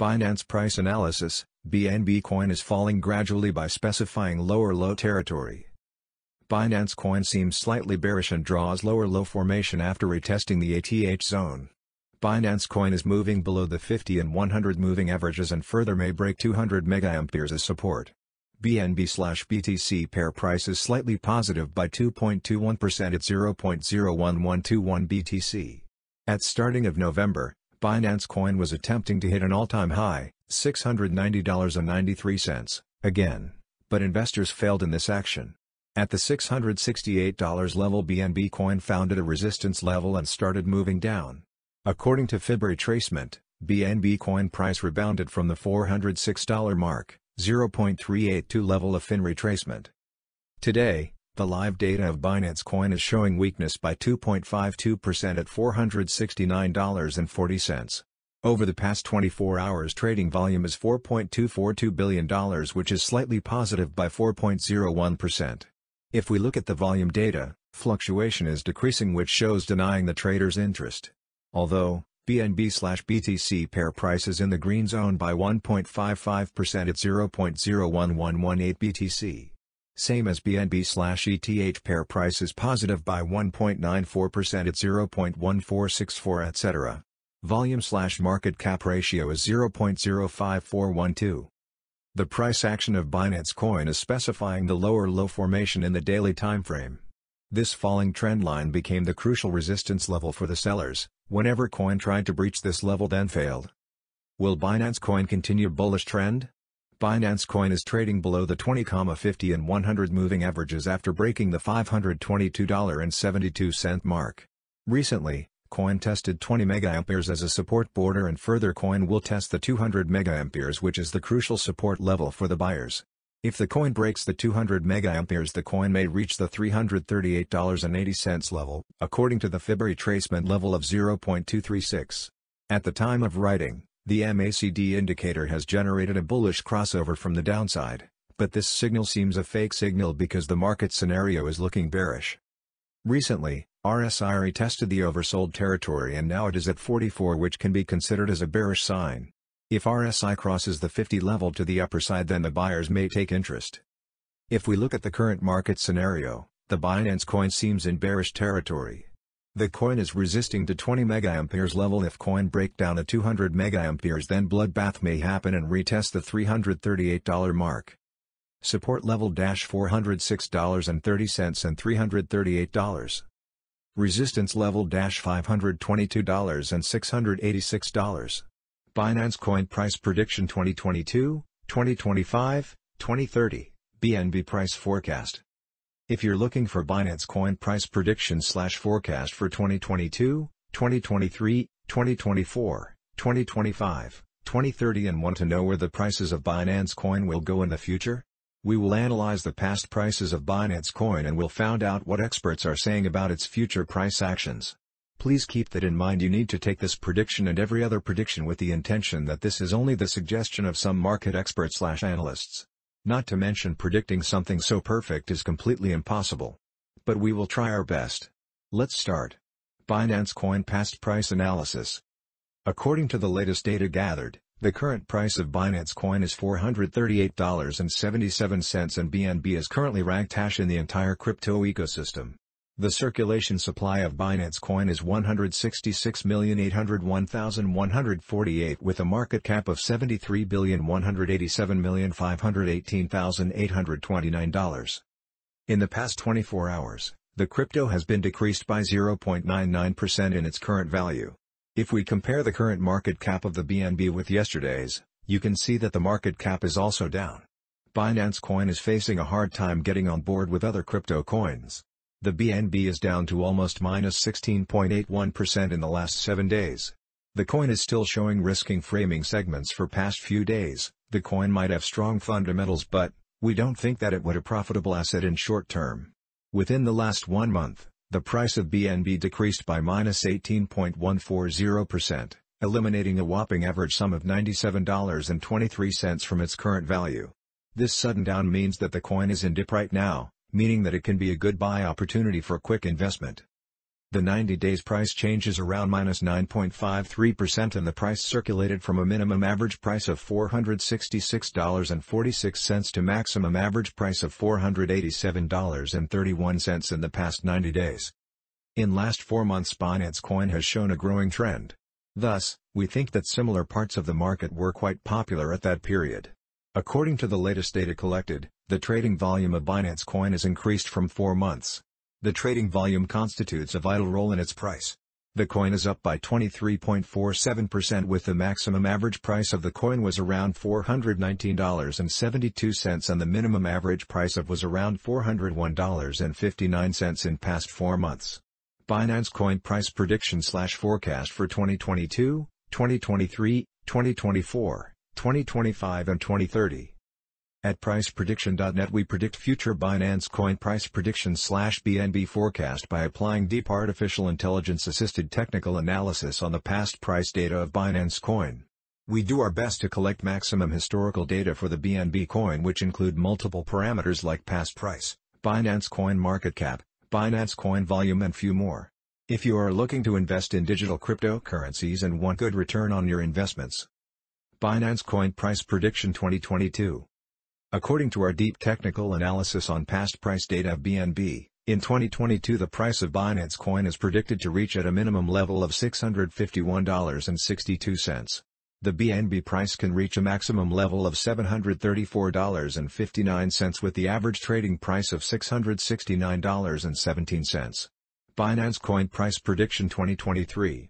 Binance price analysis, BNB coin is falling gradually by specifying lower low territory. Binance coin seems slightly bearish and draws lower low formation after retesting the ATH zone. Binance coin is moving below the 50 and 100 moving averages and further may break 200 MA as support. BNB/BTC pair price is slightly positive by 2.21% at 0.01121 BTC. At starting of November, Binance coin was attempting to hit an all-time high, $690.93, again, but investors failed in this action. At the $668 level, BNB coin founded a resistance level and started moving down. According to Fib retracement, BNB coin price rebounded from the $406 mark, 0.382 level of Fib retracement. Today, the live data of Binance coin is showing weakness by 2.52% at $469.40. Over the past 24 hours trading volume is $4.242 billion, which is slightly positive by 4.01%. If we look at the volume data, fluctuation is decreasing, which shows denying the traders' interest. Although, BNB/BTC pair price is in the green zone by 1.55% at 0.01118 BTC. Same as BNB/ETH pair price is positive by 1.94% at 0.1464, etc. Volume/market cap ratio is 0.05412. The price action of Binance coin is specifying the lower low formation in the daily time frame. This falling trend line became the crucial resistance level for the sellers, whenever coin tried to breach this level then failed. Will Binance coin continue bullish trend? Binance coin is trading below the 20, 50 and 100 moving averages after breaking the $522.72 mark. Recently, coin tested 20 mA as a support border, and further coin will test the 200 mA, which is the crucial support level for the buyers. If the coin breaks the 200 mA, the coin may reach the $338.80 level, according to the Fib retracement level of 0.236. At the time of writing, the MACD indicator has generated a bullish crossover from the downside, but this signal seems a fake signal because the market scenario is looking bearish. Recently, RSI retested the oversold territory and now it is at 44, which can be considered as a bearish sign. If RSI crosses the 50 level to the upper side, then the buyers may take interest. If we look at the current market scenario, the Binance coin seems in bearish territory. The coin is resisting the 20 mA level. If coin break down at 200 mA, then bloodbath may happen and retest the $338 mark. Support level $406.30 and $338. Resistance level $522 and $686. Binance coin price prediction 2022, 2025, 2030, BNB price forecast. If you're looking for Binance coin price prediction/forecast for 2022, 2023, 2024, 2025, 2030 and want to know where the prices of Binance coin will go in the future? We will analyze the past prices of Binance coin and will find out what experts are saying about its future price actions. Please keep that in mind. You need to take this prediction and every other prediction with the intention that this is only the suggestion of some market experts/analysts. Not to mention, predicting something so perfect is completely impossible. But we will try our best. Let's start. Binance coin past price analysis. According to the latest data gathered, the current price of Binance coin is $438.77 and BNB is currently ranked hash in the entire crypto ecosystem. The circulation supply of Binance coin is 166,801,148 with a market cap of $73,187,518,829. In the past 24 hours, the crypto has been decreased by 0.99% in its current value. If we compare the current market cap of the BNB with yesterday's, you can see that the market cap is also down. Binance coin is facing a hard time getting on board with other crypto coins. The BNB is down to almost -16.81% in the last 7 days. The coin is still showing risking framing segments for past few days. The coin might have strong fundamentals, but we don't think that it would a profitable asset in short term. Within the last 1 month, the price of BNB decreased by -18.140%, eliminating a whopping average sum of $97.23 from its current value. This sudden down means that the coin is in dip right now, meaning that it can be a good buy opportunity for quick investment. The 90 days price change is around -9.53% and the price circulated from a minimum average price of $466.46 to maximum average price of $487.31 in the past 90 days. In last 4 months, Binance Coin has shown a growing trend. Thus, we think that similar parts of the market were quite popular at that period. According to the latest data collected, the trading volume of Binance Coin has increased from 4 months. The trading volume constitutes a vital role in its price. The coin is up by 23.47%, with the maximum average price of the coin was around $419.72 and the minimum average price of was around $401.59 in past 4 months. Binance Coin price prediction/forecast for 2022, 2023, 2024, 2025 and 2030. At PricePrediction.net we predict future Binance Coin price prediction/BNB forecast by applying deep artificial intelligence assisted technical analysis on the past price data of Binance Coin. We do our best to collect maximum historical data for the BNB coin, which include multiple parameters like past price, Binance Coin market cap, Binance Coin volume and few more. If you are looking to invest in digital cryptocurrencies and want good return on your investments. Binance Coin price prediction 2022. According to our deep technical analysis on past price data of BNB, in 2022 the price of Binance Coin is predicted to reach at a minimum level of $651.62. The BNB price can reach a maximum level of $734.59 with the average trading price of $669.17. Binance Coin price prediction 2023.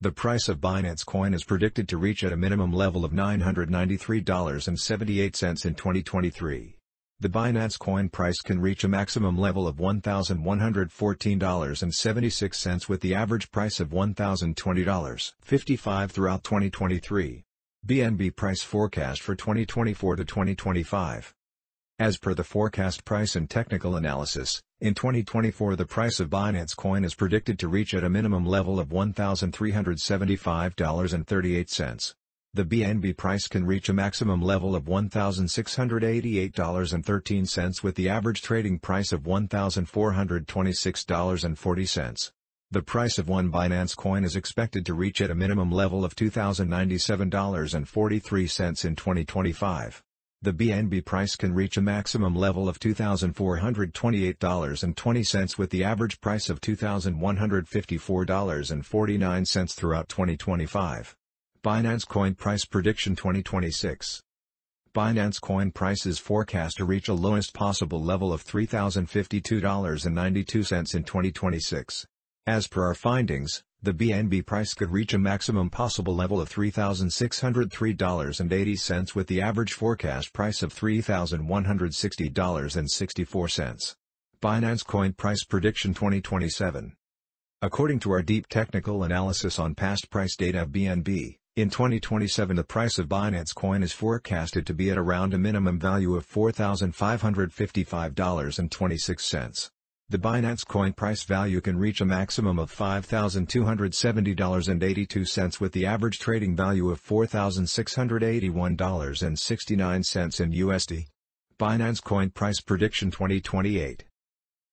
The price of Binance Coin is predicted to reach at a minimum level of $993.78 in 2023. The Binance Coin price can reach a maximum level of $1,114.76 with the average price of $1,020.55 throughout 2023. BNB price forecast for 2024 to 2025. As per the forecast price and technical analysis, in 2024 the price of Binance Coin is predicted to reach at a minimum level of $1,375.38. The BNB price can reach a maximum level of $1,688.13 with the average trading price of $1,426.40. The price of one Binance Coin is expected to reach at a minimum level of $2,097.43 in 2025. The BNB price can reach a maximum level of $2,428.20 with the average price of $2,154.49 throughout 2025. Binance Coin price prediction 2026. Binance Coin price is forecast to reach a lowest possible level of $3,052.92 in 2026. As per our findings, the BNB price could reach a maximum possible level of $3,603.80 with the average forecast price of $3,160.64. Binance Coin price prediction 2027. According to our deep technical analysis on past price data of BNB, in 2027 the price of Binance Coin is forecasted to be at around a minimum value of $4,555.26. The Binance Coin price value can reach a maximum of $5,270.82 with the average trading value of $4,681.69 in USD. Binance Coin price prediction 2028.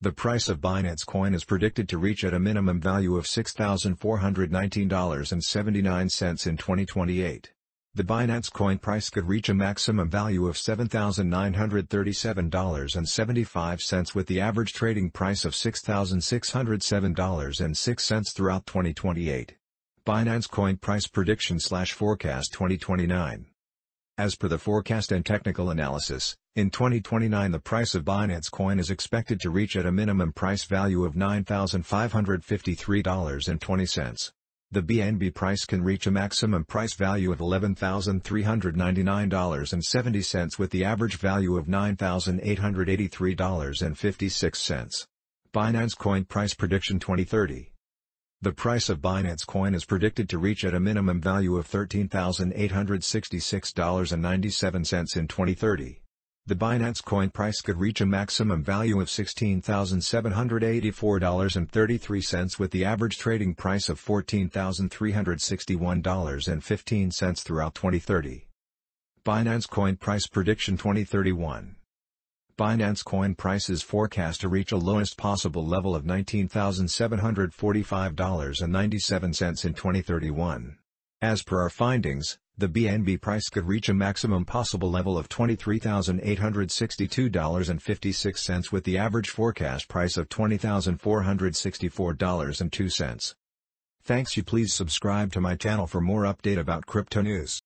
The price of Binance Coin is predicted to reach at a minimum value of $6,419.79 in 2028. The Binance Coin price could reach a maximum value of $7,937.75 with the average trading price of $6,607.06 throughout 2028. Binance Coin price prediction/forecast 2029. As per the forecast and technical analysis, in 2029 the price of Binance Coin is expected to reach at a minimum price value of $9,553.20. The BNB price can reach a maximum price value of $11,399.70 with the average value of $9,883.56. Binance Coin price prediction 2030. The price of Binance Coin is predicted to reach at a minimum value of $13,866.97 in 2030. The Binance Coin price could reach a maximum value of $16,784.33 with the average trading price of $14,361.15 throughout 2030. Binance Coin price prediction 2031. Binance coin price is forecast to reach a lowest possible level of $19,745.97 in 2031. As per our findings, the BNB price could reach a maximum possible level of $23,862.56 with the average forecast price of $20,464.02. Thanks. You please subscribe to my channel for more update about crypto news.